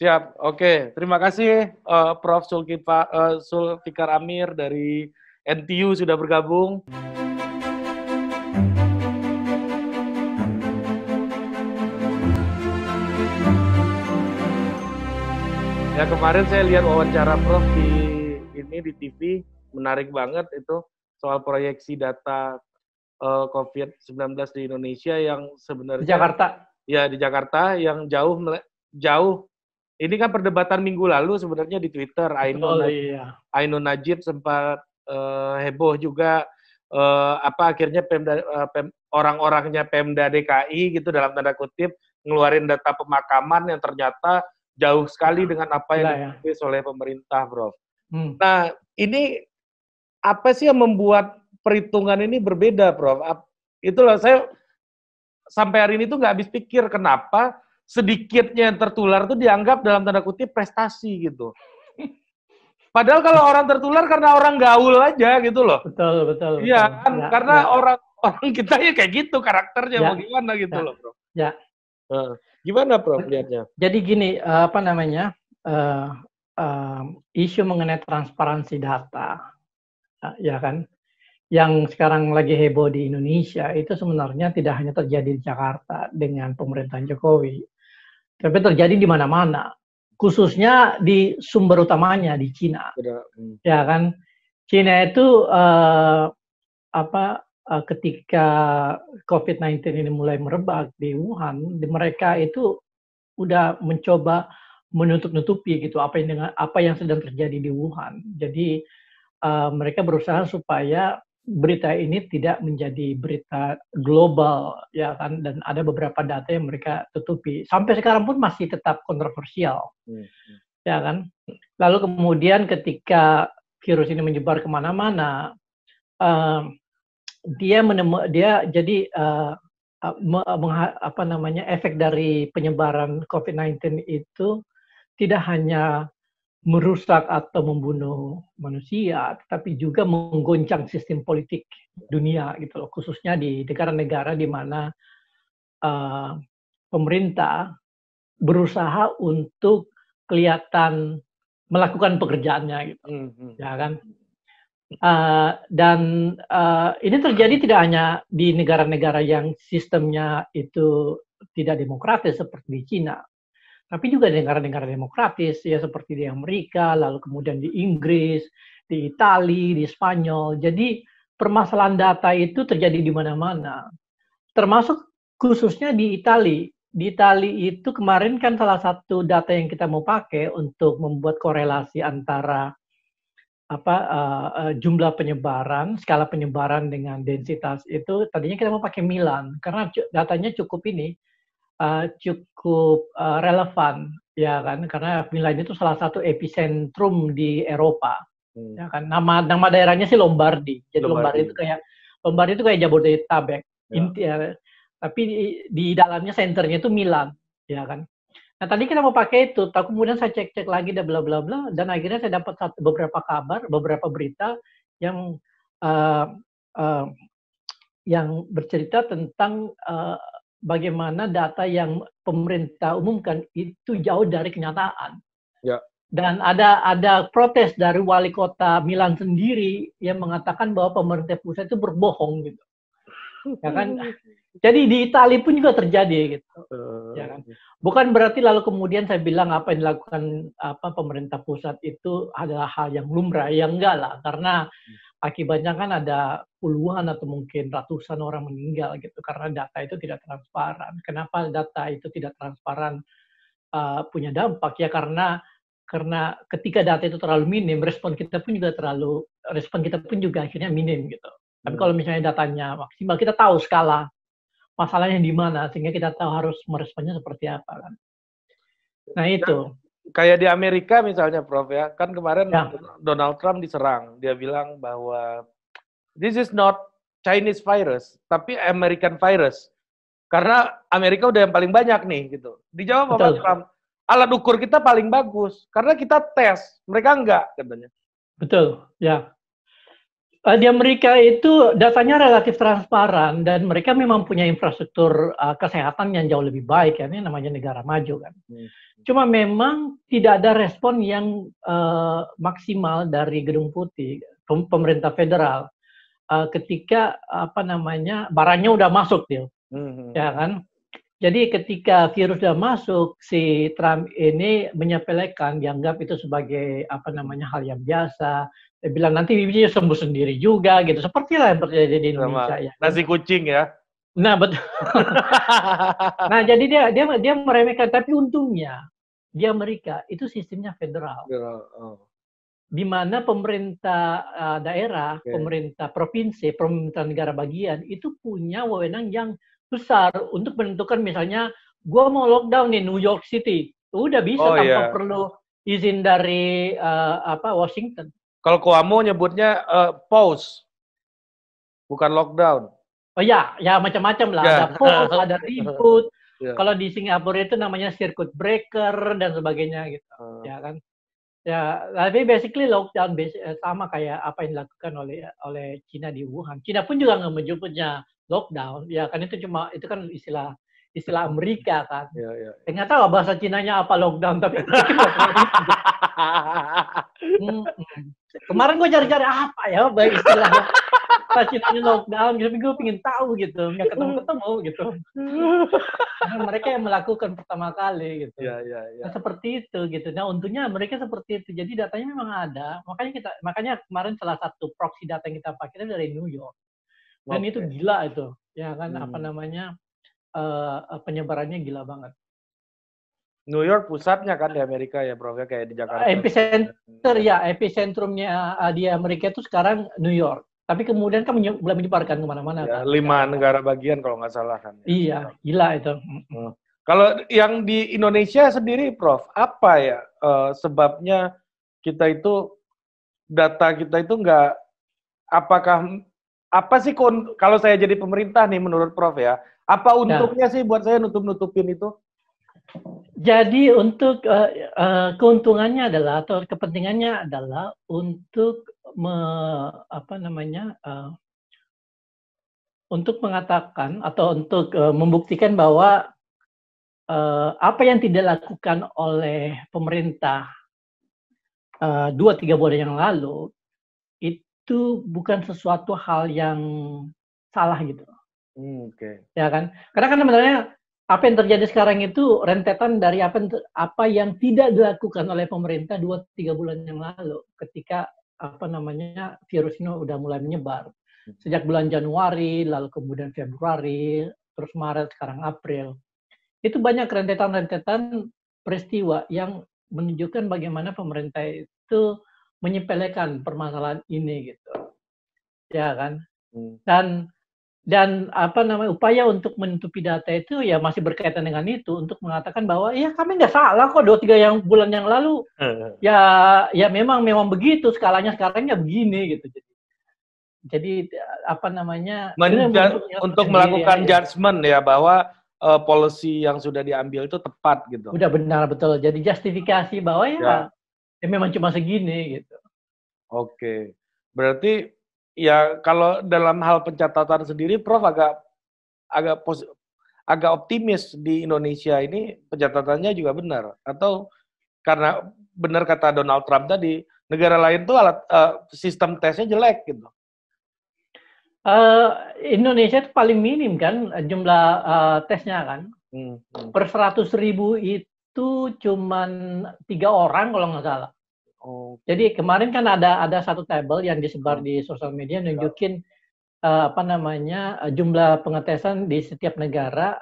Siap, oke. Terima kasih Prof. Sulfikar Amir dari NTU sudah bergabung. Ya, kemarin saya lihat wawancara Prof di TV, menarik banget itu soal proyeksi data COVID-19 di Indonesia yang sebenarnya di Jakarta yang jauh. Ini kan perdebatan minggu lalu sebenarnya di Twitter. Ainun Najib sempat heboh juga akhirnya orang-orangnya Pemda DKI gitu dalam tanda kutip ngeluarin data pemakaman yang ternyata jauh sekali dengan apa yang ditulis oleh pemerintah, Bro. Nah, ini apa sih yang membuat perhitungan ini berbeda, Prof? Itulah saya sampai hari ini tuh nggak habis pikir kenapa sedikitnya yang tertular tuh dianggap dalam tanda kutip prestasi gitu. Padahal kalau orang tertular karena orang gaul aja gitu loh. Betul, betul. Iya kan? Karena orang kita ya kayak gitu karakternya mau gimana gitu loh, Prof. Ya. Gimana, Prof, lihatnya? Jadi gini, isu mengenai transparansi data, ya kan, yang sekarang lagi heboh di Indonesia itu sebenarnya tidak hanya terjadi di Jakarta dengan pemerintahan Jokowi, tapi terjadi di mana-mana, khususnya di sumber utamanya di Cina, ya kan? Cina itu ketika COVID-19 ini mulai merebak di Wuhan, mereka itu udah mencoba menutup-nutupi gitu apa yang sedang terjadi di Wuhan. Jadi mereka berusaha supaya berita ini tidak menjadi berita global, ya kan? Dan ada beberapa data yang mereka tutupi. Sampai sekarang pun masih tetap kontroversial, ya kan? Lalu kemudian ketika virus ini menyebar kemana-mana, efek dari penyebaran COVID-19 itu tidak hanya merusak atau membunuh manusia, tetapi juga menggoncang sistem politik dunia gitu loh, khususnya di negara-negara di mana pemerintah berusaha untuk kelihatan melakukan pekerjaannya gitu, ya kan? Dan ini terjadi tidak hanya di negara-negara yang sistemnya itu tidak demokratis seperti di Cina, tapi juga di negara-negara demokratis ya seperti di Amerika, lalu kemudian di Inggris, di Italia, di Spanyol. Jadi permasalahan data itu terjadi di mana-mana, termasuk khususnya di Italia. Di Italia itu kemarin kan salah satu data yang kita mau pakai untuk membuat korelasi antara jumlah penyebaran, skala penyebaran dengan densitas itu tadinya kita mau pakai Milan karena datanya cukup relevan, ya kan, karena Milan itu salah satu epicentrum di Eropa, ya kan. Nama daerahnya sih Lombardi. Jadi Lombardi itu kayak Jabodetabek, tapi di dalamnya senternya itu Milan, ya kan. Nah, tadi kita mau pakai itu, tapi kemudian saya cek-cek lagi dan bla bla bla, dan akhirnya saya dapat beberapa berita yang bercerita tentang bagaimana data yang pemerintah umumkan itu jauh dari kenyataan. Ya. Dan ada protes dari wali kota Milan sendiri yang mengatakan bahwa pemerintah pusat itu berbohong gitu. Ya kan? Jadi di Italia pun juga terjadi gitu. Ya kan? Bukan berarti lalu kemudian saya bilang apa yang dilakukan pemerintah pusat itu adalah hal yang lumrah, ya enggak lah, karena akibatnya kan ada puluhan atau mungkin ratusan orang meninggal gitu karena data itu tidak transparan. Kenapa data itu tidak transparan punya dampak ya karena ketika data itu terlalu minim, respon kita pun juga akhirnya minim gitu. Tapi kalau misalnya datanya maksimal, kita tahu skala masalahnya di mana, sehingga kita tahu harus meresponnya seperti apa kan. Nah itu. Kayak di Amerika misalnya, Prof ya, kan kemarin Donald Trump diserang, dia bilang bahwa this is not Chinese virus, tapi American virus, karena Amerika udah yang paling banyak nih gitu. Dijawab sama Trump, alat ukur kita paling bagus, karena kita tes, mereka enggak katanya. Betul, ya. Di Amerika itu datanya relatif transparan dan mereka memang punya infrastruktur kesehatan yang jauh lebih baik, ya. Ini namanya negara maju, kan. Cuma memang tidak ada respon yang maksimal dari Gedung Putih, pemerintah federal, ketika apa namanya barangnya udah masuk, dia, ya kan. Jadi ketika virus sudah masuk, si Trump ini menyepelekan, dianggap itu sebagai apa namanya hal yang biasa. Dia bilang nanti bibinya sembuh sendiri juga, gitu. Sepertilah yang terjadi di Indonesia. Ya. Nasi kucing, ya. Nah, betul. Nah, jadi dia meremehkan. Tapi untungnya di Amerika itu sistemnya federal. Di mana pemerintah daerah, pemerintah provinsi, pemerintah negara bagian itu punya wewenang yang besar untuk menentukan, misalnya gue mau lockdown nih New York City, udah bisa tanpa perlu izin dari Washington. Kalau Cuomo nyebutnya pause, bukan lockdown. Oh ya, ya macam-macam lah. Yeah. Ada pause, ada reboot. Yeah. Kalau di Singapura itu namanya circuit breaker dan sebagainya gitu, ya kan. Ya, tapi basically lockdown sama kayak apa yang dilakukan oleh Cina di Wuhan. Cina pun juga nggak menyebutnya lockdown, ya kan, itu cuma itu kan istilah Amerika, kan. Nggak tahu bahasa Cinanya apa lockdown, tapi kemarin gue cari-cari apa ya istilah bahasa Cinanya lockdown, tapi gue pengen tahu gitu, nggak ketemu gitu. Nah, mereka yang melakukan pertama kali gitu. Nah, seperti itu gitu. Nah, untungnya mereka seperti itu, jadi datanya memang ada. Makanya kemarin salah satu proxy data yang kita pakai dari New York. Dan itu gila itu, ya kan, apa namanya, penyebarannya gila banget. New York pusatnya kan di Amerika ya, Prof, ya, kayak di Jakarta. Epicenter ya, epicentrumnya di Amerika itu sekarang New York. Tapi kemudian kan menyebarkan kemana-mana. Ya, kan? 5 negara bagian kalau nggak salah kan. Iya, gila itu. Kalau yang di Indonesia sendiri, Prof, apa ya sebabnya kita itu, data kita itu nggak, apakah... Apa sih, kalau saya jadi pemerintah nih menurut Prof ya, apa untungnya sih buat saya nutup-nutupin itu? Jadi untuk keuntungannya adalah, atau kepentingannya adalah untuk untuk mengatakan atau untuk membuktikan bahwa apa yang tidak dilakukan oleh pemerintah 2-3 bulan yang lalu itu bukan sesuatu hal yang salah gitu, ya kan? Karena kan sebenarnya apa yang terjadi sekarang itu rentetan dari apa yang tidak dilakukan oleh pemerintah 2-3 bulan yang lalu, ketika apa namanya virus ini udah mulai menyebar sejak bulan Januari, lalu kemudian Februari, terus Maret, sekarang April. Itu banyak rentetan-rentetan peristiwa yang menunjukkan bagaimana pemerintah itu menyepelekan permasalahan ini gitu, ya kan. Dan apa namanya upaya untuk menutupi data itu ya masih berkaitan dengan itu, untuk mengatakan bahwa ya kami nggak salah kok 2-3 bulan yang lalu, ya memang begitu skalanya, sekarangnya begini gitu. Jadi apa namanya untuk melakukan judgement ya bahwa policy yang sudah diambil itu tepat gitu. Udah benar, betul. Jadi justifikasi bahwa ya memang cuma segini gitu. Oke, berarti ya kalau dalam hal pencatatan sendiri, Prof agak optimis di Indonesia ini pencatatannya juga benar, atau karena benar kata Donald Trump tadi, negara lain tuh sistem tesnya jelek gitu. Indonesia itu paling minim kan jumlah tesnya kan. Per 100.000 itu cuman 3 orang kalau nggak salah. Jadi kemarin kan ada satu tabel yang disebar di sosial media nunjukin jumlah pengetesan di setiap negara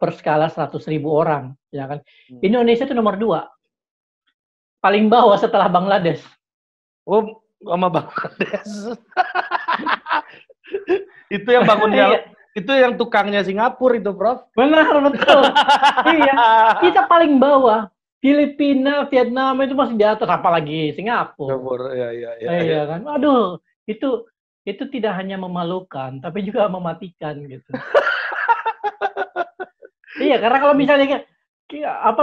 per skala 100.000 orang, ya kan. Indonesia itu nomor 2. Paling bawah setelah Bangladesh. Oh, sama Bangladesh. Itu yang bangun dialog. Itu yang tukangnya Singapura itu, Prof. Benar, betul. Iya. Kita paling bawah. Filipina, Vietnam itu masih di atas, apalagi Singapura. Iya kan. Aduh, itu tidak hanya memalukan, tapi juga mematikan gitu. Iya, karena kalau misalnya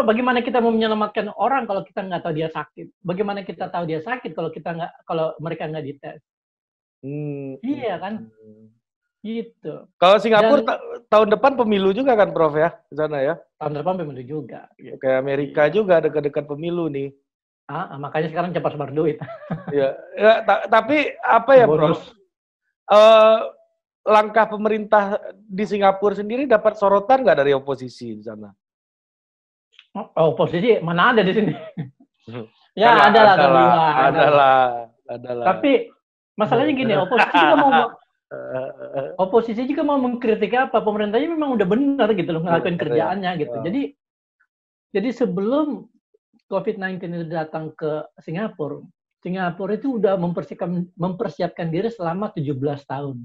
bagaimana kita mau menyelamatkan orang kalau kita nggak tahu dia sakit? Bagaimana kita tahu dia sakit kalau mereka nggak dites? Iya kan? Gitu. Kalau Singapura tahun depan pemilu juga kan, Prof, ya? Di sana ya? Tahun depan pemilu juga. Gitu. Kayak Amerika juga dekat-dekat pemilu nih. Makanya sekarang cepat sebar duit. Iya. Tapi apa ya, Prof? Langkah pemerintah di Singapura sendiri dapat sorotan nggak dari oposisi di sana? Oposisi mana ada di sini? Ya, adalah. Tapi masalahnya gini, oposisi juga mau mengkritik apa pemerintahnya memang udah benar gitu loh ngelakuin kerjaannya gitu. Jadi sebelum COVID-19 itu datang ke Singapura itu udah mempersiapkan diri selama 17 tahun.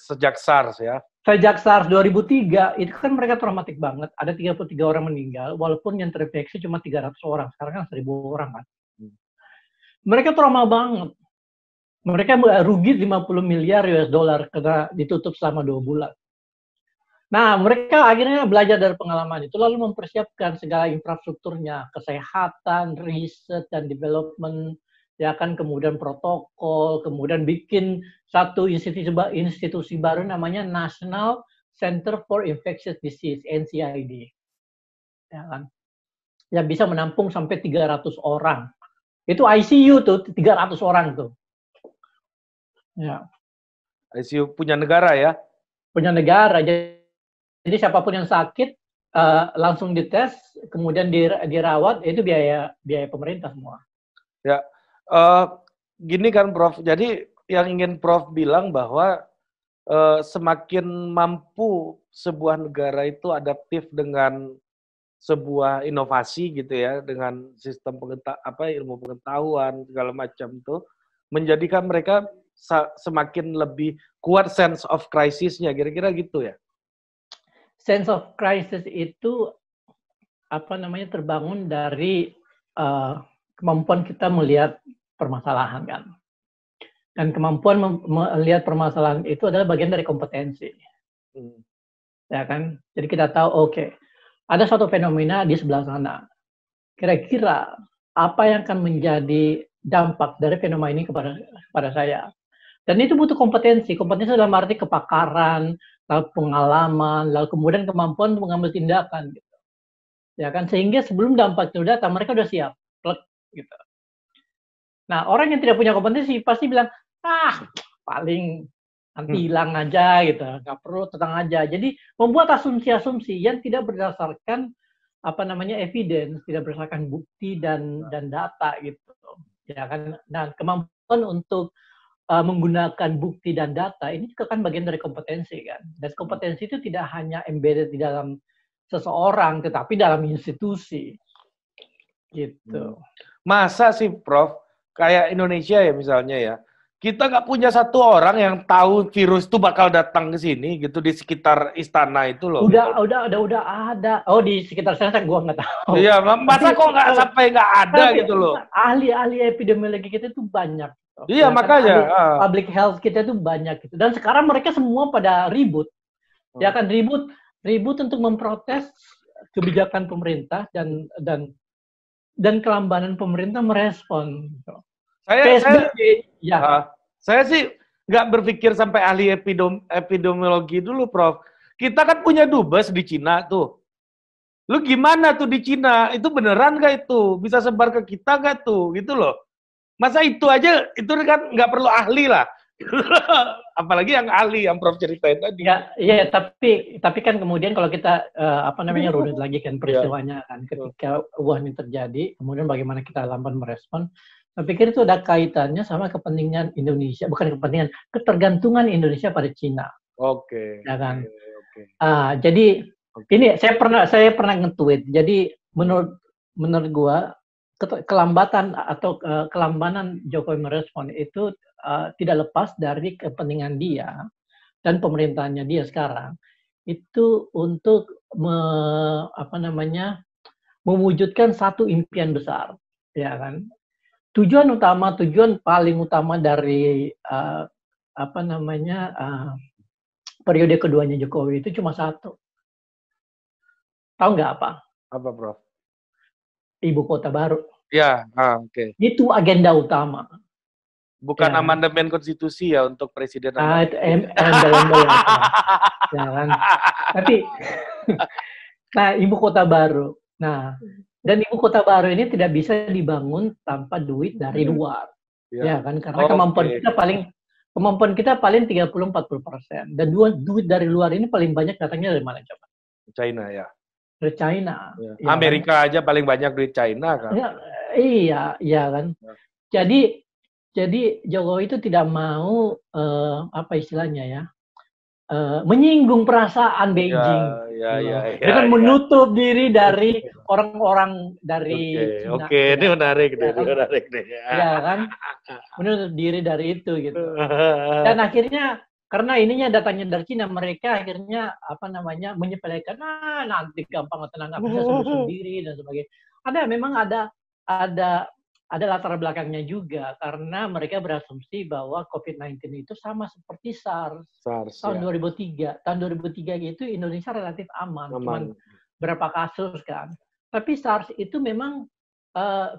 Sejak SARS ya. Sejak SARS 2003 itu kan mereka traumatik banget, ada 33 orang meninggal walaupun yang terinfeksi cuma 300 orang, sekarang kan 1000 orang kan. Mereka trauma banget. Mereka rugi 50 miliar US dollar karena ditutup selama 2 bulan. Nah, mereka akhirnya belajar dari pengalaman itu, lalu mempersiapkan segala infrastrukturnya, kesehatan, riset, dan development, ya kan, kemudian protokol, kemudian bikin satu institusi baru namanya National Center for Infectious Disease, NCID. Ya kan? Yang bisa menampung sampai 300 orang. Itu ICU tuh, 300 orang tuh. Ya. ICU punya negara ya? Punya negara. Jadi siapapun yang sakit langsung dites, kemudian dirawat, itu biaya pemerintah semua. Ya, gini kan Prof. Jadi yang ingin Prof bilang bahwa semakin mampu sebuah negara itu adaptif dengan sebuah inovasi gitu ya, dengan sistem ilmu pengetahuan segala macam tuh, menjadikan mereka semakin lebih kuat sense of crisis-nya, kira-kira gitu ya? Sense of crisis itu terbangun dari kemampuan kita melihat permasalahan kan, dan kemampuan melihat permasalahan itu adalah bagian dari kompetensi, ya kan? Jadi kita tahu oke, ada suatu fenomena di sebelah sana, kira-kira apa yang akan menjadi dampak dari fenomena ini kepada saya. Dan itu butuh kompetensi dalam arti kepakaran, lalu pengalaman, lalu kemudian kemampuan untuk mengambil tindakan, gitu. Ya kan, sehingga sebelum dampak itu datang mereka sudah siap, gitu. Nah, orang yang tidak punya kompetensi pasti bilang, paling nanti hilang aja, gitu, nggak perlu, tenang aja. Jadi membuat asumsi-asumsi yang tidak berdasarkan evidence, tidak berdasarkan bukti dan data, gitu. Ya kan, dan kemampuan untuk menggunakan bukti dan data ini juga kan bagian dari kompetensi kan, dan kompetensi itu tidak hanya embedded di dalam seseorang tetapi dalam institusi gitu. Masa sih Prof, kayak Indonesia ya misalnya ya, kita nggak punya satu orang yang tahu virus itu bakal datang ke sini gitu di sekitar istana itu loh. Udah ada. Oh, di sekitar sana gua nggak tahu. Iya, masa kok nggak sampai nggak ada gitu loh. Ahli-ahli epidemiologi kita itu banyak. Iya, makanya. Public health kita itu banyak gitu. Dan sekarang mereka semua pada ribut. Ya kan, ribut untuk memprotes kebijakan pemerintah dan kelambanan pemerintah merespon. Saya sih nggak berpikir sampai ahli epidemiologi dulu, Prof. Kita kan punya dubes di Cina tuh. Lu gimana tuh di Cina? Itu beneran nggak itu? Bisa sebar ke kita nggak tuh? Gitu loh. Masa itu aja, itu kan nggak perlu ahli lah. Apalagi yang ahli, yang Prof ceritain tadi. Iya, tapi kan kemudian kalau kita, runut lagi kan peristiwanya kan. Ketika Wuhan ini terjadi, kemudian bagaimana kita lamban merespon. Saya pikir itu ada kaitannya sama kepentingan Indonesia. Bukan kepentingan, ketergantungan Indonesia pada Cina. Oke. Ya kan? Jadi, ini saya pernah nge-tweet. Jadi, menurut gua, kelambatan atau kelambanan Jokowi merespon itu tidak lepas dari kepentingan dia dan pemerintahnya dia sekarang itu untuk mewujudkan satu impian besar, ya kan? Tujuan paling utama dari periode keduanya Jokowi itu cuma satu. Tahu nggak apa? Apa, Prof? Ibu kota baru. Ya, oke. Okay. Itu agenda utama. Bukan ya. Amandemen konstitusi ya untuk presiden. Jangan. Tapi, nah ibu kota baru. Nah, dan ibu kota baru ini tidak bisa dibangun tanpa duit dari luar. Ya, ya kan, karena kemampuan kita paling 30-40%. Dan duit dari luar ini paling banyak datangnya dari mana coba? China ya. Dari China. Ya. Ya, Amerika kan? Aja paling banyak duit China kan. Ya, iya, iya kan. Ya. Jadi Jokowi itu tidak mau apa istilahnya ya menyinggung perasaan Beijing, dengan menutup diri dari orang-orang dari China. Oke, ini menarik deh, ya kan, menutup diri dari itu gitu. Dan akhirnya karena ininya datangnya dari Cina, mereka akhirnya apa namanya menyepelekan, nanti gampang tenang bisa sendiri dan sebagainya. Ada latar belakangnya juga, karena mereka berasumsi bahwa COVID-19 itu sama seperti SARS tahun ya. 2003. Tahun 2003 itu Indonesia relatif aman. Cuman berapa kasus kan. Tapi SARS itu memang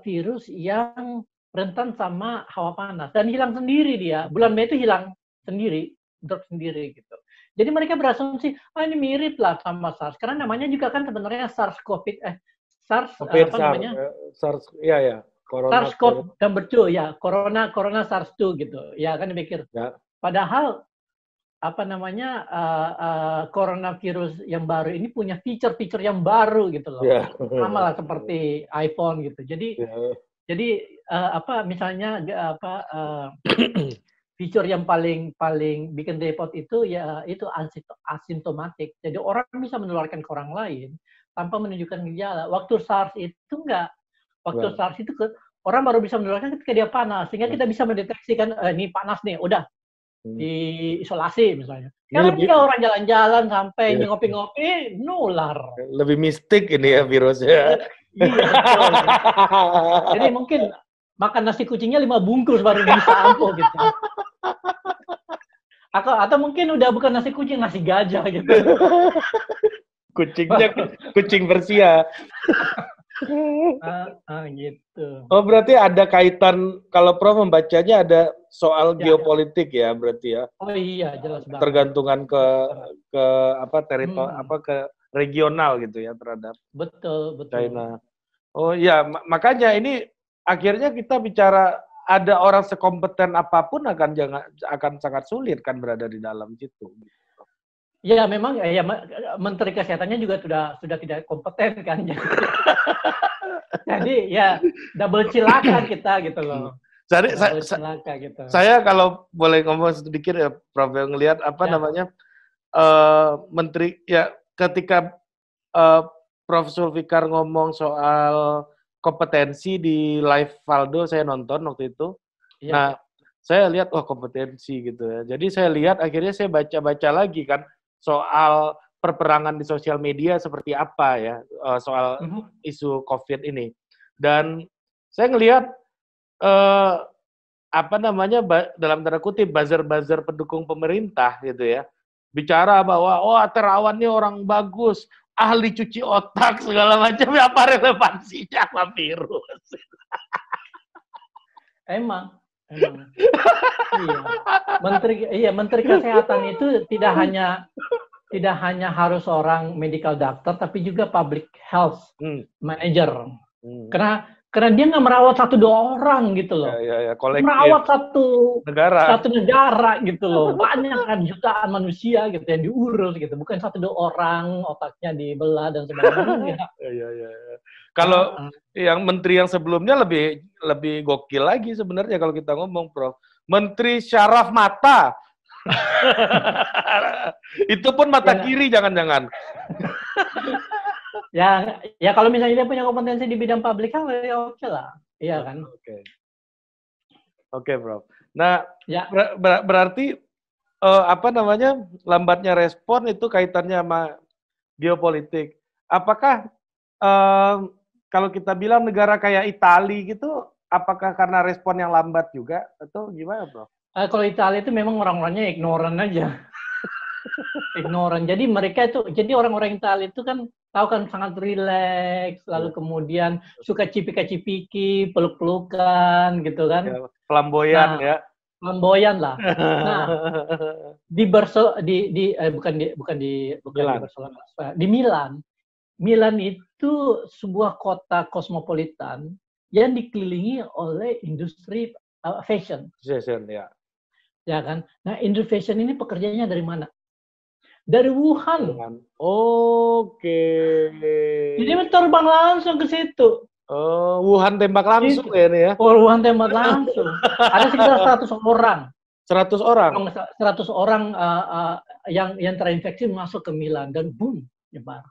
virus yang rentan sama hawa panas. Dan hilang sendiri dia. Bulan Mei itu hilang sendiri, drop sendiri gitu. Jadi mereka berasumsi, ini mirip lah sama SARS. Karena namanya juga kan sebenarnya SARS-CoV-2. SARS-CoV number 2 ya, corona SARS-2 gitu. Ya kan dipikir. Ya. Padahal apa namanya coronavirus yang baru ini punya fitur-fitur yang baru gitu loh. Ya. Sama lah seperti iPhone gitu. Jadi fitur yang paling bikin repot itu ya itu asimptomatik. Jadi orang bisa menularkan ke orang lain tanpa menunjukkan gejala. Waktu SARS itu enggak. Waktu SARS itu orang baru bisa menularkan ketika dia panas, sehingga kita bisa mendeteksikan ini panas nih, udah diisolasi misalnya. Karena ketika orang jalan-jalan sampai ngopi-ngopi, nular. Lebih mistik ini ya virusnya. Jadi mungkin makan nasi kucingnya 5 bungkus baru bisa ampuh gitu. Atau mungkin udah bukan nasi kucing, nasi gajah gitu. Kucingnya kucing Persia. Gitu. Oh berarti ada kaitan, kalau Prof membacanya ada soal geopolitik ya berarti ya. Oh iya jelas banget. Tergantungan ke apa teritori apa ke regional gitu ya terhadap. Betul. China. Oh iya makanya ini akhirnya kita bicara ada orang sekompeten apapun akan sangat sulit kan berada di dalam situ. Ya memang ya Menteri Kesehatannya juga sudah tidak kompeten kan. Jadi ya double cilaka kita gitu loh. Jadi, saya kalau boleh ngomong sedikit ya Prof yang ngelihat Menteri ya ketika Prof Sulfikar ngomong soal kompetensi di live Valdo saya nonton waktu itu. Ya. Nah, saya lihat kompetensi gitu ya. Jadi saya lihat akhirnya saya baca-baca lagi kan soal perperangan di sosial media seperti apa ya, soal isu COVID ini. Dan saya ngelihat, dalam tanda kutip, buzzer-buzzer pendukung pemerintah gitu ya, bicara bahwa, Terawan ini orang bagus, ahli cuci otak, segala macam, apa relevansinya sama virus? Emang. Iya. Menteri Kesehatan itu tidak hanya harus orang medical doctor tapi juga public health manager. Karena dia nggak merawat 1-2 orang gitu loh. Merawat satu negara gitu loh. Banyak kan jutaan manusia gitu yang diurus gitu. Bukan 1-2 orang otaknya dibelah dan sebagainya. Kalau yang menteri yang sebelumnya lebih gokil lagi sebenarnya kalau kita ngomong, Prof. Menteri syaraf mata. Itu pun mata kiri jangan-jangan. ya kalau misalnya dia punya kompetensi di bidang public health ya oke lah. Iya kan? Oke, Prof. Nah, berarti lambatnya respon itu kaitannya sama geopolitik. Apakah kalau kita bilang negara kayak Italia gitu, apakah karena respon yang lambat juga atau gimana, Bro? Kalau Italia itu memang orang-orangnya ignoran aja, Jadi mereka itu, jadi orang-orang Italia itu kan tahu kan sangat rileks, lalu kemudian suka cipika-cipiki, peluk-pelukan gitu kan? Flamboyan ya. Flamboyan lah. Nah, di Barcelona, di Milan. Milan itu sebuah kota kosmopolitan yang dikelilingi oleh industri fashion. Fashion, ya. Ya kan? Nah, industri fashion ini pekerjanya dari mana? Dari Wuhan. Oke. Jadi terbang langsung ke situ. Oh, Wuhan tembak langsung gitu. Ya ini ya? Oh, Wuhan tembak langsung. Ada sekitar 100 orang. 100 orang? 100 orang yang terinfeksi masuk ke Milan. Dan boom, nyebar.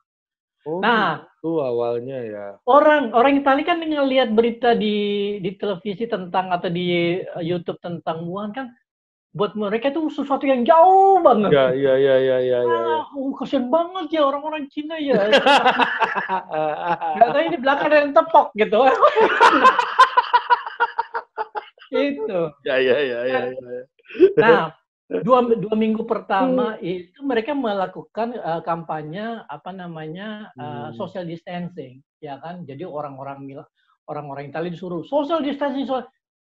Oh, nah, itu awalnya ya. Orang Italia kan ngelihat berita di televisi tentang atau di YouTube tentang Wuhan kan. Buat mereka itu sesuatu yang jauh banget. Ya. Kasian banget ya orang-orang Cina ya. Gak tahu ini belakang ada yang tepok gitu. Itu. Ya. Nah, dua minggu pertama itu mereka melakukan kampanye social distancing, ya kan? Jadi orang-orang Italia disuruh social distancing.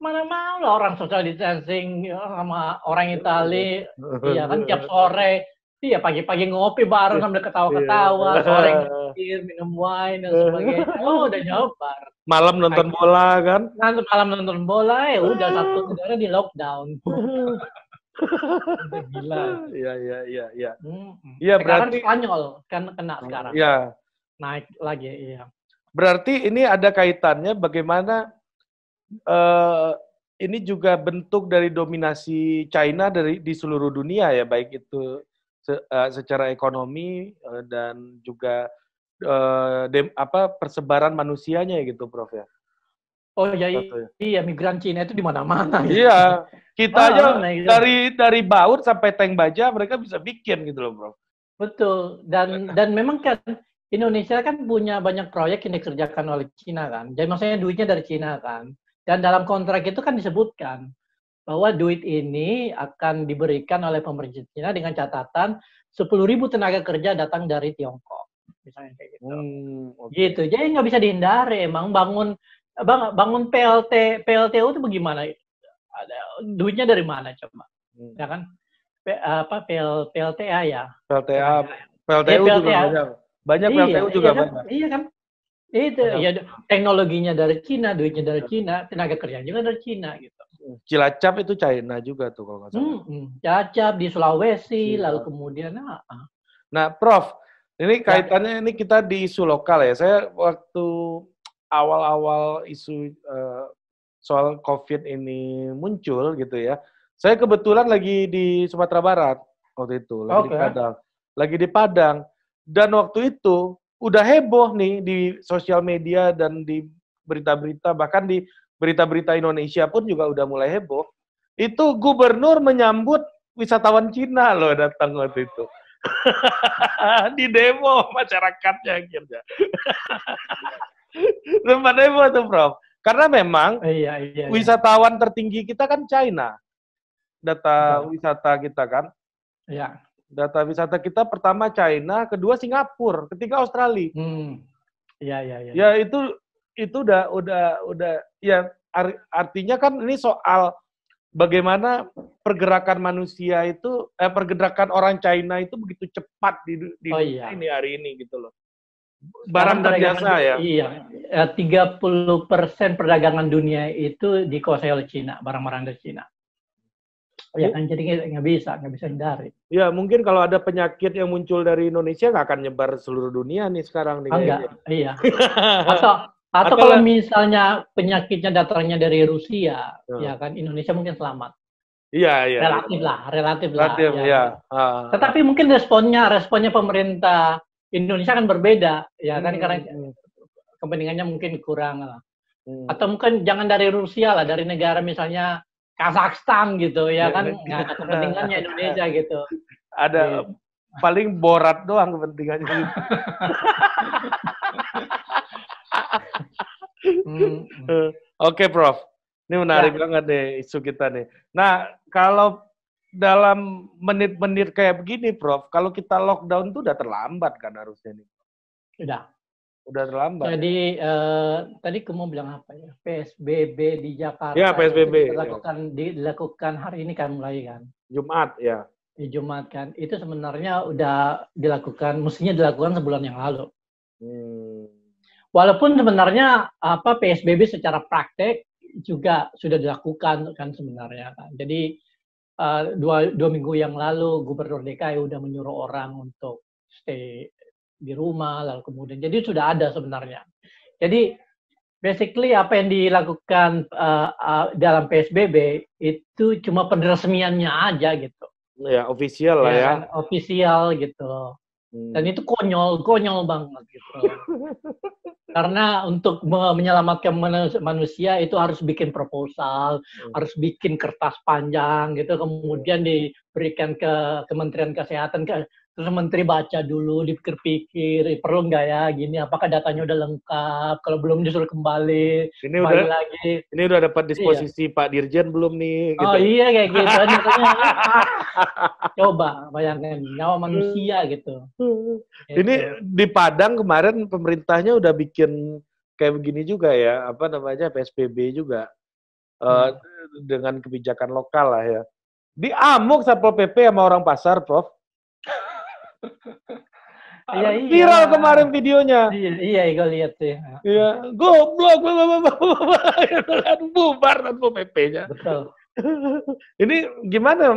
Mana mau lah orang social distancing sama orang Itali, iya kan tiap sore, iya pagi-pagi ngopi bareng sambil ketawa-ketawa, sore ngecir, minum wine dan sebagainya. Oh, udah nyobar. Malam nonton bola kan? Malam nonton bola ya udah satu negara di lockdown. Gila. Iya. Iya berarti Spanyol kan kena sekarang. Iya. Naik lagi, iya. Berarti ini ada kaitannya bagaimana ini juga bentuk dari dominasi China di seluruh dunia ya, baik itu secara ekonomi dan juga persebaran manusianya gitu, Prof ya. Oh ya, iya migran Cina itu di mana-mana. Iya, kita aja dari baut sampai tank baja mereka bisa bikin gitu loh, Prof. Betul. Dan memang kan Indonesia kan punya banyak proyek yang dikerjakan oleh Cina kan. Jadi maksudnya duitnya dari Cina kan. Dan dalam kontrak itu kan disebutkan bahwa duit ini akan diberikan oleh pemerintah Cina dengan catatan 10.000 tenaga kerja datang dari Tiongkok, misalnya kayak gitu. Gitu. Jadi nggak bisa dihindari. Emang bangun PLTU itu bagaimana? Duitnya dari mana coba? Ya kan? PLTA ya. PLTU juga banyak. PLTU juga banyak. Iya kan? Itu ya, teknologinya dari Cina, duitnya dari Cina, tenaga kerjanya juga dari Cina gitu. Cilacap itu China juga tuh kalau nggak salah. Cilacap di Sulawesi, lalu kemudian Nah, Prof, ini kaitannya ini kita di isu lokal ya. Saya waktu awal-awal isu soal COVID ini muncul gitu ya. Saya kebetulan lagi di Sumatera Barat waktu itu, lagi di Padang. Dan waktu itu udah heboh nih di sosial media dan di berita-berita, bahkan di berita-berita Indonesia pun juga udah mulai heboh. Itu gubernur menyambut wisatawan Cina loh datang waktu itu. Di demo masyarakatnya akhirnya. Tempat demo tuh, Prof. Karena memang wisatawan tertinggi kita kan China. Data wisata kita kan. Iya. Data wisata kita pertama China, kedua Singapura, ketiga Australia. Iya. Ya itu udah ya artinya kan ini soal bagaimana pergerakan manusia itu pergerakan orang China itu begitu cepat di ini hari ini gitu loh. Barang dan jasa ya. Iya. 30% perdagangan dunia itu dikuasai oleh Cina, barang-barang dari Cina. Ya kan, jadi nggak bisa hindari. Ya mungkin kalau ada penyakit yang muncul dari Indonesia nggak akan nyebar seluruh dunia nih sekarang. Enggak, iya. atau kalau misalnya penyakitnya datangnya dari Rusia, ya kan Indonesia mungkin selamat. Iya. Relatif lah. Ya. Tetapi mungkin responnya pemerintah Indonesia kan berbeda, ya kan karena kepentingannya mungkin kurang lah. Atau mungkin jangan dari Rusia lah, dari negara misalnya Kazakhstan gitu ya kan nggak ada kepentingannya Indonesia gitu. Ada paling Borat doang kepentingannya. Gitu. Oke, Prof. Ini menarik banget deh isu kita nih. Nah, kalau dalam menit-menit kayak begini, Prof, kalau kita lockdown tuh udah terlambat kan harusnya nih. Udah. Udah terlambat. Tadi ya. Tadi kamu bilang apa ya? PSBB di Jakarta. Ya, PSBB. Dilakukan hari ini kan mulai kan? Jumat ya. Di Jumat kan. Itu sebenarnya udah dilakukan, mestinya dilakukan sebulan yang lalu. Walaupun sebenarnya apa PSBB secara praktek juga sudah dilakukan kan sebenarnya kan. Jadi dua minggu yang lalu Gubernur DKI udah menyuruh orang untuk stay di rumah, lalu kemudian jadi sudah ada sebenarnya. Jadi basically apa yang dilakukan dalam PSBB itu cuma peresmiannya aja gitu. Ya official lah ya. Official gitu. Dan itu konyol banget gitu. Karena untuk menyelamatkan manusia itu harus bikin proposal, harus bikin kertas panjang gitu, kemudian diberikan ke Kementerian Kesehatan, terus Menteri baca dulu, dipikir-pikir, perlu nggak ya gini, apakah datanya udah lengkap, kalau belum disuruh kembali udah, lagi. Ini udah dapat disposisi iya. Pak Dirjen belum nih? Gitu. Oh iya kayak gitu. Coba bayangin, nyawa manusia gitu. Ini di Padang kemarin pemerintahnya udah bikin kayak begini juga ya, apa namanya, PSBB juga. Dengan kebijakan lokal lah ya. Diamuk Satpol PP sama orang pasar, Prof. Iya, viral kemarin videonya. Iya, gue lihat sih. Iya, goblok, bubar Satpol PP-nya. Betul. Ini gimana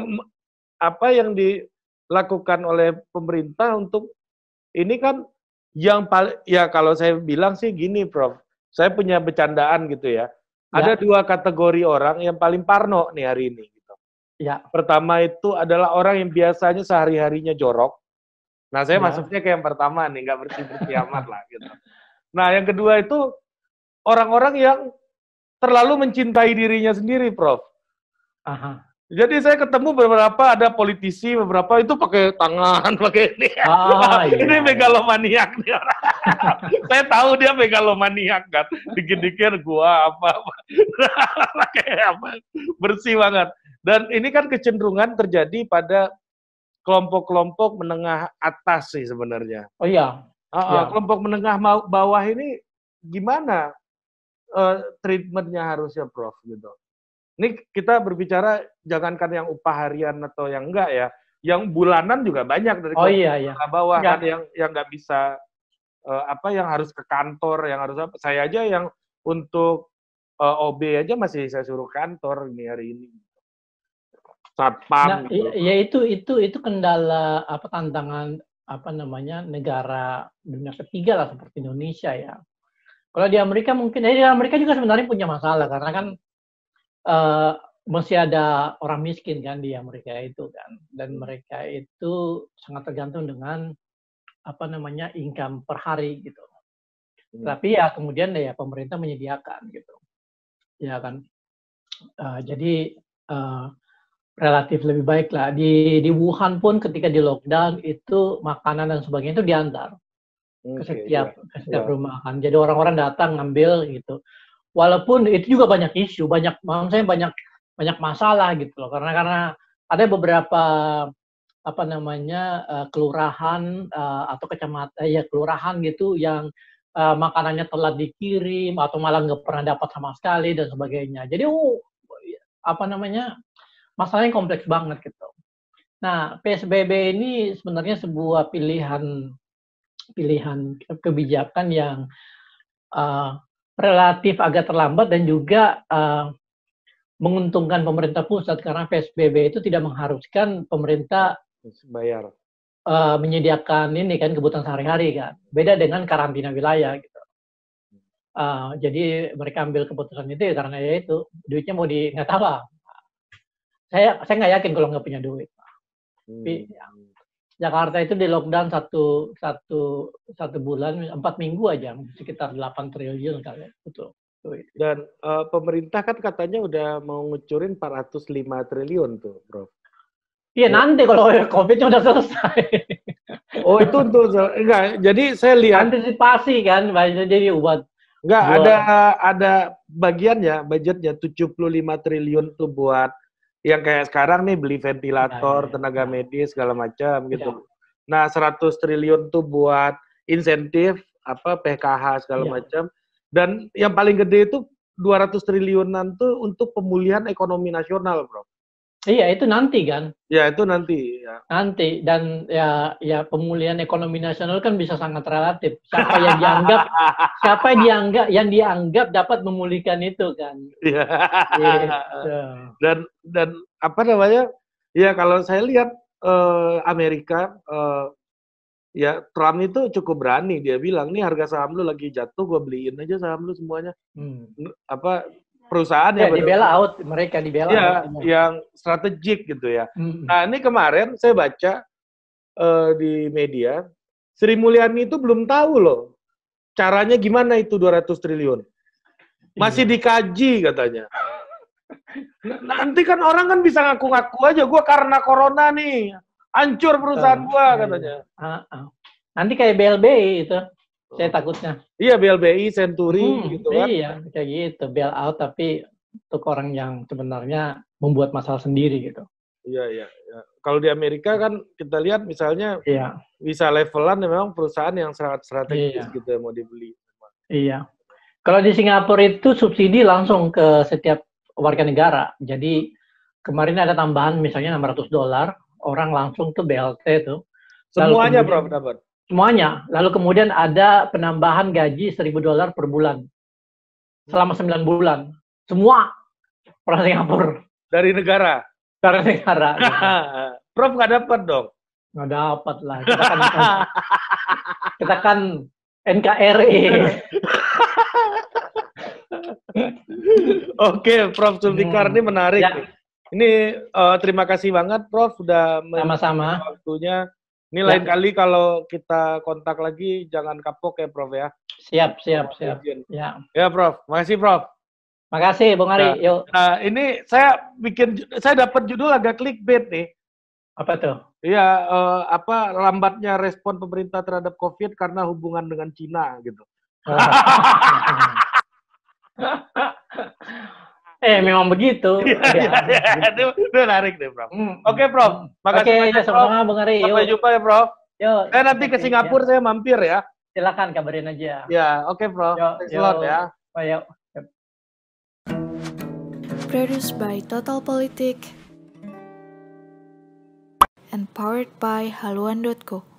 apa yang dilakukan oleh pemerintah untuk ini kan yang paling ya kalau saya bilang sih gini, Prof. Saya punya bercandaan gitu ya. Ada dua kategori orang yang paling parno nih hari ini. Ya. Pertama itu adalah orang yang biasanya sehari-harinya jorok. Nah, saya masuknya kayak yang pertama nih, nggak bersih-bersih amat lah gitu. Nah, yang kedua itu orang-orang yang terlalu mencintai dirinya sendiri, Prof. Aha. Jadi saya ketemu beberapa ada politisi, beberapa itu pakai tangan, pakai ini. Ah, ini megalomaniak nih orang. Saya tahu dia megalomaniak kan. Dikit-dikit gua apa. Pakai apa. Bersih banget. Dan ini kan kecenderungan terjadi pada kelompok-kelompok menengah atas sih sebenarnya. Oh iya. Kelompok menengah bawah ini gimana treatmentnya harusnya, Prof? Gitu. Ini kita berbicara jangankan yang upah harian atau yang enggak ya, yang bulanan juga banyak dari kelompok menengah bawah kan yang nggak bisa apa yang harus ke kantor, yang harus apa? Saya aja yang untuk OB aja masih saya suruh kantor ini hari ini. Satpam, nah, gitu. Ya itu kendala apa tantangan apa namanya negara dunia ketiga lah seperti Indonesia ya. Kalau di Amerika mungkin di Amerika juga sebenarnya punya masalah karena kan masih ada orang miskin kan di Amerika itu kan dan mereka itu sangat tergantung dengan apa namanya income per hari gitu. Tapi ya kemudian ya pemerintah menyediakan gitu. Ya kan. Jadi relatif lebih baik lah. Di Wuhan pun ketika di lockdown itu makanan dan sebagainya itu diantar ke setiap rumah kan. Jadi orang-orang datang ngambil gitu. Walaupun itu juga banyak isu, banyak masalah gitu loh. Karena ada beberapa apa namanya kelurahan atau kecamatan ya kelurahan gitu yang makanannya telat dikirim atau malah nggak pernah dapat sama sekali dan sebagainya. Jadi apa namanya masalahnya kompleks banget gitu. Nah, PSBB ini sebenarnya sebuah pilihan kebijakan yang relatif agak terlambat dan juga menguntungkan pemerintah pusat karena PSBB itu tidak mengharuskan pemerintah bayar menyediakan ini kan kebutuhan sehari-hari kan. Beda dengan karantina wilayah gitu. Jadi mereka ambil keputusan itu karena ya itu duitnya mau di nggak tahu lah. Saya nggak yakin kalau nggak punya duit. Tapi ya, Jakarta itu di lockdown satu bulan 4 minggu aja sekitar 8 triliun kali betul. Dan pemerintah kan katanya udah mau ngucurin 405 triliun tuh, Prof. Iya nanti kalau COVID-nya udah selesai. Oh itu enggak. Jadi saya lihat antisipasi kan, jadi buat enggak ada bagiannya budgetnya 75 triliun tuh buat yang kayak sekarang nih beli ventilator, tenaga medis segala macam gitu. Nah, 100 triliun tuh buat insentif apa PKH segala macam. Dan yang paling gede itu 200 triliunan tuh untuk pemulihan ekonomi nasional, Bro. Iya, itu nanti kan? Iya, itu nanti. Ya. Nanti, dan ya pemulihan ekonomi nasional kan bisa sangat relatif. Siapa yang dianggap, yang dianggap dapat memulihkan itu kan? Iya. Gitu. Dan apa namanya? Ya kalau saya lihat Amerika, ya Trump itu cukup berani. Dia bilang, nih harga saham lu lagi jatuh, gue beliin aja saham lu semuanya. Apa? Perusahaan ya, yang dibela out, mereka dibela ya, yang strategik gitu ya. Nah ini kemarin saya baca di media, Sri Mulyani itu belum tahu loh caranya gimana itu 200 triliun. Masih dikaji katanya. Nanti kan orang kan bisa ngaku-ngaku aja, gue karena corona nih, hancur perusahaan gue katanya. Nanti kayak BLBI itu. Saya takutnya. Iya, BLBI, Century, gitu kan. Iya, kayak gitu. Bail out, tapi untuk orang yang sebenarnya membuat masalah sendiri, gitu. Iya, iya. Ya. Kalau di Amerika kan, kita lihat misalnya, bisa levelan memang perusahaan yang sangat strategis, gitu ya, mau dibeli. Iya. Kalau di Singapura itu subsidi langsung ke setiap warga negara. Jadi, kemarin ada tambahan misalnya $600, orang langsung ke BLT tuh. Semuanya, Prof. Dapat? Semuanya. Lalu kemudian ada penambahan gaji $1.000 per bulan. Selama 9 bulan. Semua orang Singapura. Dari negara? Dari negara. Prof, nggak dapat dong? Nggak dapat lah. Kita kan NKRI. Oke, Prof. Sulfikar ini menarik. Ya. Ini terima kasih banget, Prof. Sudah sama-sama waktunya. Ini lain kali kalau kita kontak lagi, jangan kapok ya, Prof ya. Siap, siap, siap. Ya, ya Prof. Makasih, Prof. Makasih, Bung Ari. Yuk. Nah, ini saya dapat judul agak clickbait nih. Apa tuh? Iya, apa lambatnya respon pemerintah terhadap COVID karena hubungan dengan Cina gitu. Memang begitu. Itu menarik deh, Prof. Oke, Prof. Makasih banyak, Prof. Sampai jumpa ya, Prof. Saya nanti ke Singapura, saya mampir ya. Silakan kabarin aja. Ya, oke, Prof. Thanks a lot ya. Ayo. Produced by Total Politik and powered by haluan.co.